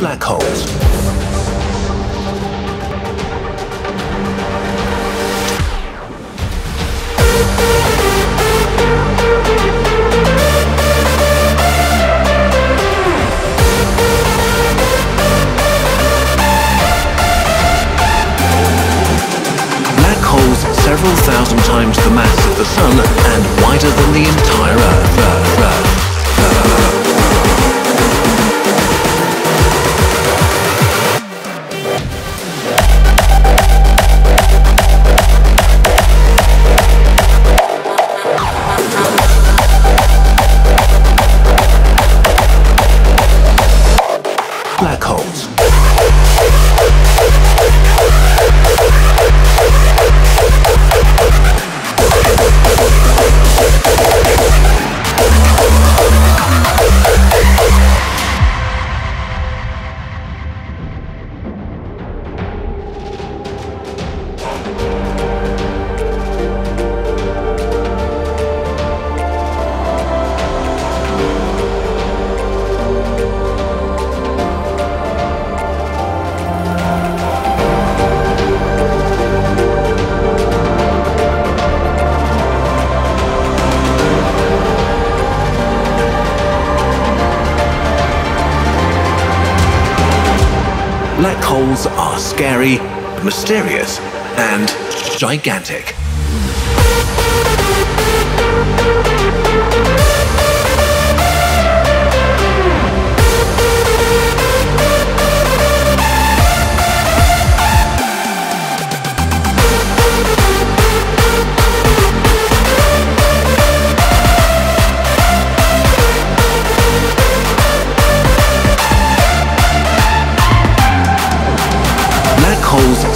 black holes. Black holes several thousand times the mass of the Sun and wider than the entire Earth. Black holes. Black holes are scary, mysterious, and gigantic.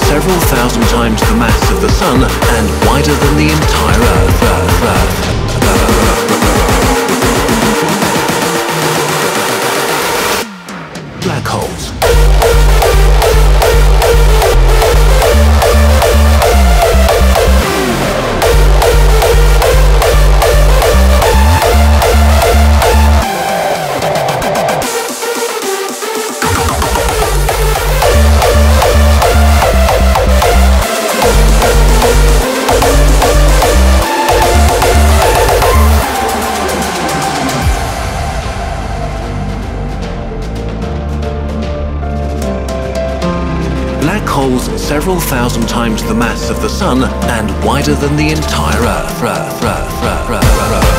Several thousand times the mass of the Sun and wider than the entire Earth. Black holes. Black holes several thousand times the mass of the Sun and wider than the entire Earth.